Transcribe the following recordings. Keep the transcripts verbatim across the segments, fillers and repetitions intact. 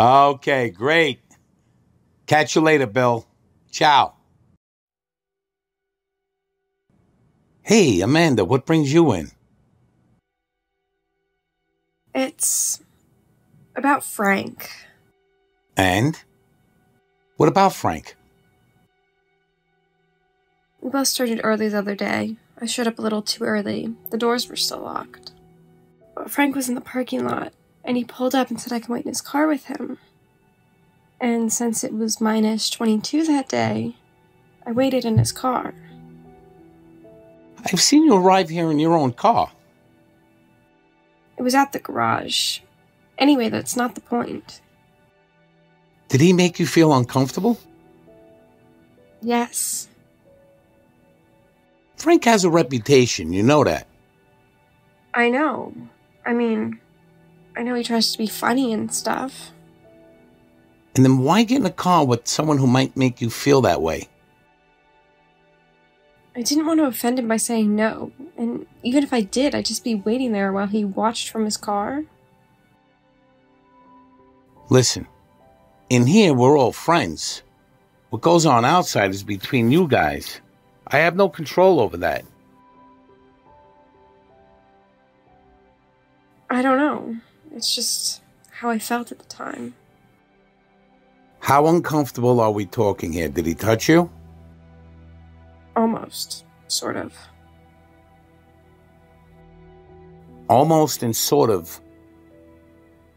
Okay, great. Catch you later, Bill. Ciao. Hey, Amanda, what brings you in? It's about Frank. And? What about Frank? We both started early the other day. I showed up a little too early. The doors were still locked. But Frank was in the parking lot, and he pulled up and said I could wait in his car with him. And since it was minus twenty-two that day, I waited in his car. I've seen you arrive here in your own car. It was at the garage. Anyway, that's not the point. Did he make you feel uncomfortable? Yes. Frank has a reputation, you know that. I know. I mean, I know he tries to be funny and stuff. And then why get in a car with someone who might make you feel that way? I didn't want to offend him by saying no, and even if I did, I'd just be waiting there while he watched from his car. Listen, in here we're all friends. What goes on outside is between you guys. I have no control over that. I don't know. It's just how I felt at the time. How uncomfortable are we talking here? Did he touch you? Almost. Sort of. Almost and sort of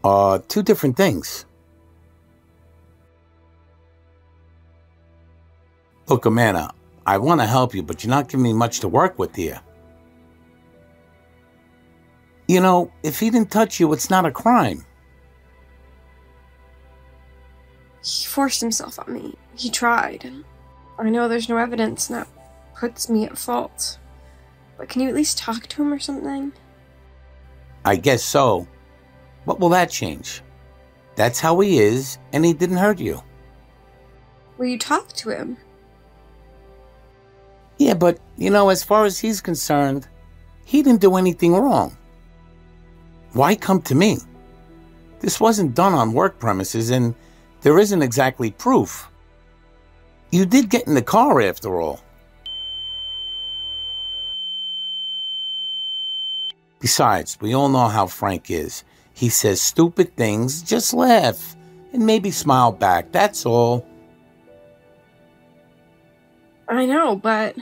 are two different things. Look, Amanda, I want to help you, but you're not giving me much to work with here. You know, if he didn't touch you, it's not a crime. He forced himself on me. He tried. I know there's no evidence, and that puts me at fault. But can you at least talk to him or something? I guess so. What will that change? That's how he is, and he didn't hurt you. Will you talk to him? Yeah, but, you know, as far as he's concerned, he didn't do anything wrong. Why come to me? This wasn't done on work premises, and there isn't exactly proof. You did get in the car after all. Besides, we all know how Frank is. He says stupid things, just laugh, and maybe smile back, that's all. I know, but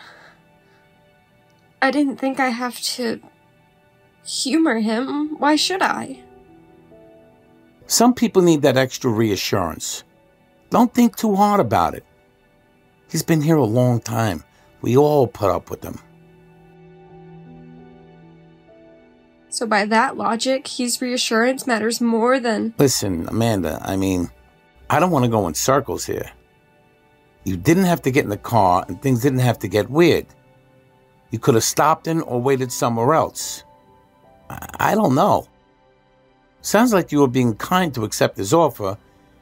I didn't think I have to humor him. Why should I? Some people need that extra reassurance. Don't think too hard about it. He's been here a long time. We all put up with him. So by that logic, his reassurance matters more than... Listen, Amanda, I mean, I don't want to go in circles here. You didn't have to get in the car, and things didn't have to get weird. You could have stopped in or waited somewhere else. I, I don't know. Sounds like you were being kind to accept his offer,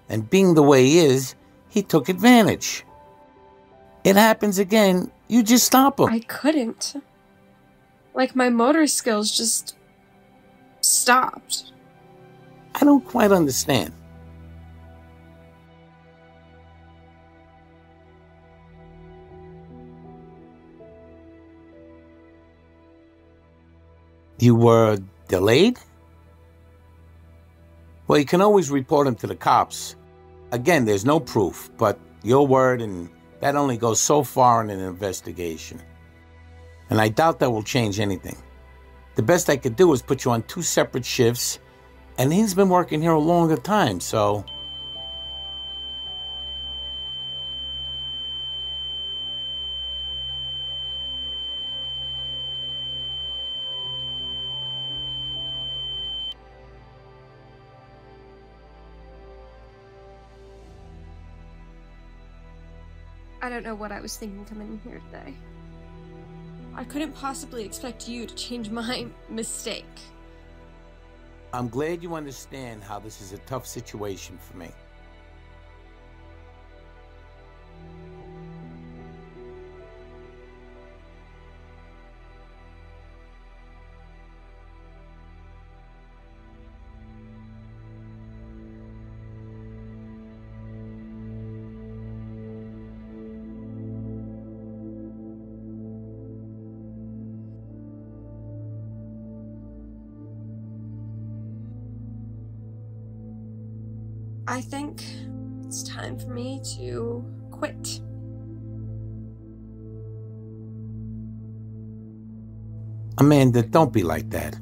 and being the way he is, he took advantage. It happens again, you just stop him. I couldn't. Like, my motor skills just stopped. I don't quite understand. You were delayed? Well, you can always report him to the cops. Again, there's no proof, but your word, and that only goes so far in an investigation. And I doubt that will change anything. The best I could do is put you on two separate shifts, and he's been working here a longer time, so... I don't know what I was thinking coming in here today. I couldn't possibly expect you to change my mistake. I'm glad you understand how this is a tough situation for me. I think it's time for me to quit. Amanda, don't be like that.